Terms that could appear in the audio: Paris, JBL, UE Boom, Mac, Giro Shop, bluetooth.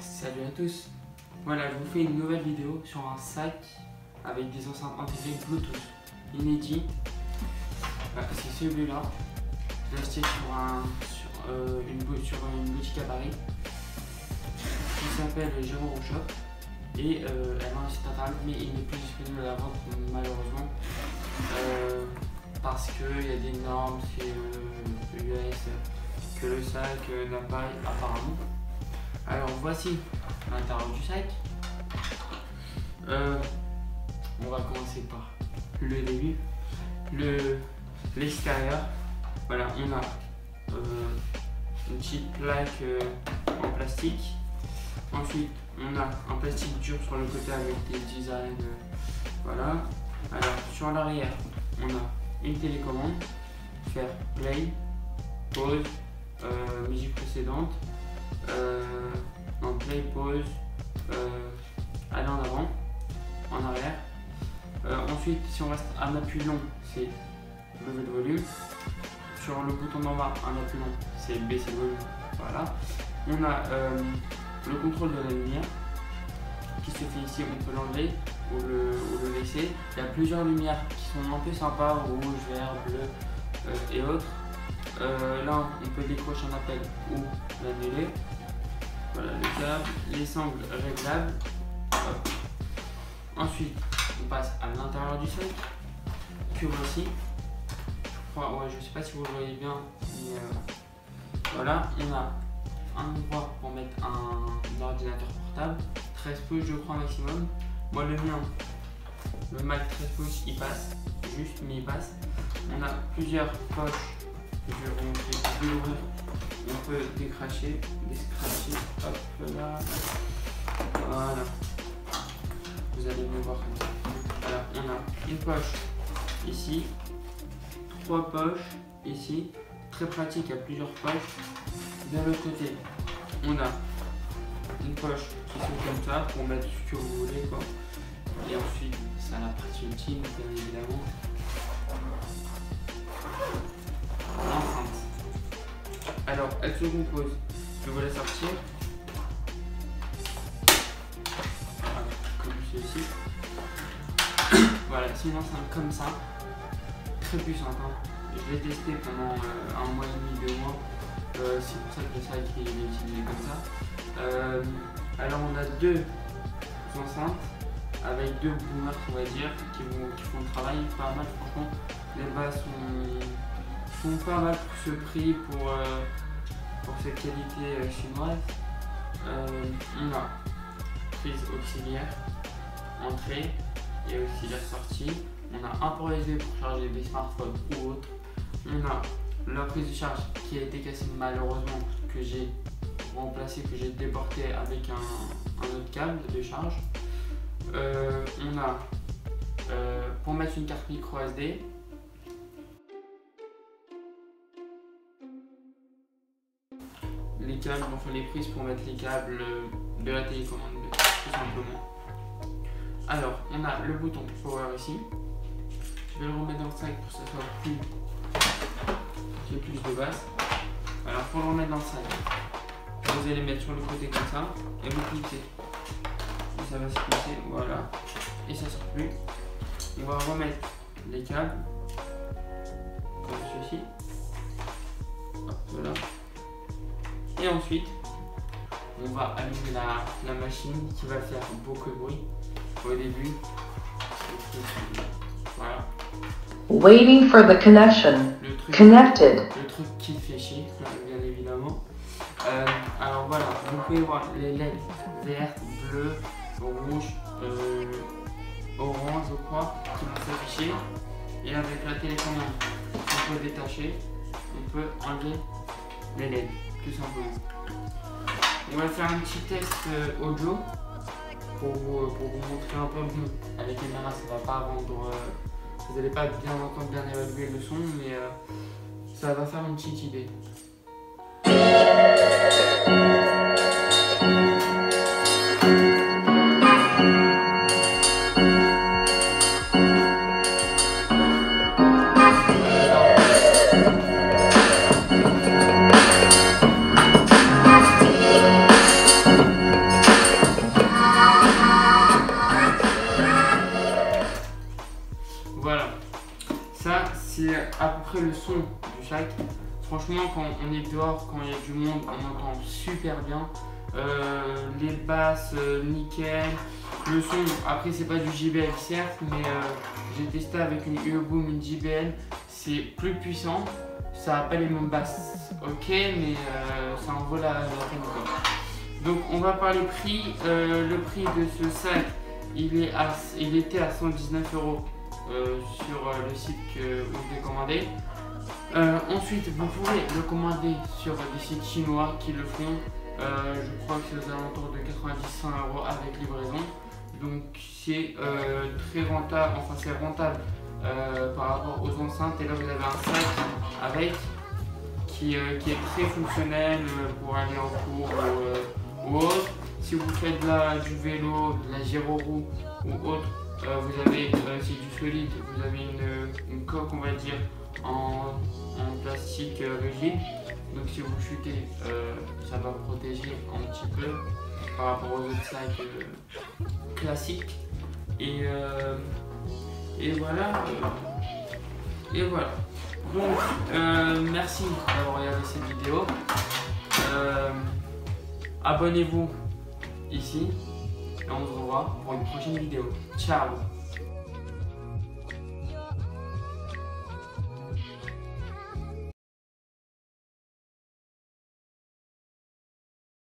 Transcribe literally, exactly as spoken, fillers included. Salut à tous. Voilà, je vous fais une nouvelle vidéo sur un sac avec des enceintes intégrées Bluetooth inédit. C'est celui-là. Je l'ai acheté sur, un, sur, euh, une, sur une boutique à Paris qui s'appelle Giro Shop et euh, elle a un site internet, mais il n'est plus disponible à la vente malheureusement euh, parce qu'il y a des normes, c'est euh, U S, que le sac euh, n'a pas apparemment. Alors voici l'intérieur du sac. Euh, on va commencer par le début, le l'extérieur. Voilà, on a euh, une petite plaque euh, en plastique. Ensuite, on a un plastique dur sur le côté avec des designs. Euh, voilà. Alors sur l'arrière, on a une télécommande, faire play, pause, euh, musique précédente. Euh, en play, pause, euh, aller en avant, en arrière. Euh, ensuite, si on reste un appui long, c'est lever le volume. Sur le bouton d'en bas, un appui long, c'est baisser le volume. Voilà. On a euh, le contrôle de la lumière qui se fait ici. On peut l'enlever ou le, ou le laisser. Il y a plusieurs lumières qui sont un peu sympas, rouge, vert, bleu euh, et autres. Euh, là, on peut décrocher un appel ou l'annuler. Voilà le câble, les sangles réglables. Hop. Ensuite, on passe à l'intérieur du sac que voici. Enfin, ouais, je sais pas si vous voyez bien, mais euh, voilà, on a un endroit pour mettre un, un ordinateur portable, treize pouces je crois maximum. Moi le mien, le Mac treize pouces, il passe, juste mais il passe. On a plusieurs poches. Je vais l'ouvrir, on peut décracher, décracher, hop là, voilà, vous allez me voir comme ça. Voilà, on a une poche ici, trois poches ici, très pratique à plusieurs poches. De l'autre côté, on a une poche qui fait comme ça pour mettre ce que vous voulez quoi. Et ensuite, ça a la partie ultime bien évidemment. Alors, elle se compose, je vous laisse sortir, voilà, comme ceci, voilà, c'est une enceinte comme ça, très puissante, hein. Je l'ai testé pendant euh, un mois et demi, deux mois, euh, c'est pour ça que le sac est utilisé comme ça. Euh, alors on a deux enceintes, avec deux boomers on va dire, qui, vont, qui font le travail pas mal franchement, les bas sont... sont pas mal pour ce prix, pour, euh, pour cette qualité euh, chinoise. Euh, on a prise auxiliaire, entrée et auxiliaire sortie. On a un port U S B pour charger des smartphones ou autres. On a la prise de charge qui a été cassée malheureusement, que j'ai remplacée, que j'ai déportée avec un, un autre câble de charge. Euh, on a euh, pour mettre une carte micro S D. Les câbles, enfin les prises pour mettre les câbles de la télécommande tout simplement. Alors on a le bouton power ici, je vais le remettre dans le sac pour que ça soit plus, qu'il y ait plus de basse. Alors pour le remettre dans le sac, vous allez mettre sur le côté comme ça et vous cliquez, ça va se cliquer, voilà, et ça sort plus. On va remettre les câbles comme ceci, voilà. Et ensuite, on va allumer la, la machine qui va faire beaucoup de bruit au début. Voilà. Waiting for the connection. Le truc, Connected. Le truc qui fait chier, bien évidemment. Euh, alors voilà, vous pouvez voir les L E D vertes, bleues, rouges, euh, orange, je crois, qui vont s'afficher. Et avec la télécommande, on peut détacher, on peut enlever les L E D. Tout simplement. On va faire un petit test euh, audio pour vous, pour vous montrer un peu. Bon, à la caméra ça va pas rendre, euh, vous n'allez pas bien entendre, bien évaluer le son, mais euh, ça va faire une petite idée. son du sac. Franchement, quand on est dehors, quand il y a du monde, on entend super bien. Euh, les basses, euh, nickel. Le son, après c'est pas du J B L certes, mais euh, j'ai testé avec une U E Boom, une J B L. C'est plus puissant, ça n'a pas les mêmes basses, ok, mais euh, ça en vaut la, la peine. Donc on va parler prix. Euh, le prix de ce sac, il, est à, il était à cent dix-neuf euros sur euh, le site que vous devez commander. Euh, ensuite, vous pouvez le commander sur des sites chinois qui le font. Euh, je crois que c'est aux alentours de quatre-vingt-dix à cent euros avec livraison. Donc c'est euh, très rentable, enfin c'est rentable euh, par rapport aux enceintes. Et là vous avez un sac avec qui, euh, qui est très fonctionnel pour aller en cours euh, ou autre. Si vous faites de la, du vélo, de la gyro-roue ou autre, euh, vous avez, euh, c'est du solide, vous avez une, une coque on va dire en, en plastique euh, rigide. Donc si vous chutez, euh, ça va protéger un petit peu par rapport aux autres sacs euh, classiques. Et, euh, et voilà. Et voilà. Donc euh, merci d'avoir regardé cette vidéo. Euh, Abonnez-vous ici. Et on se revoit pour une prochaine vidéo. Ciao.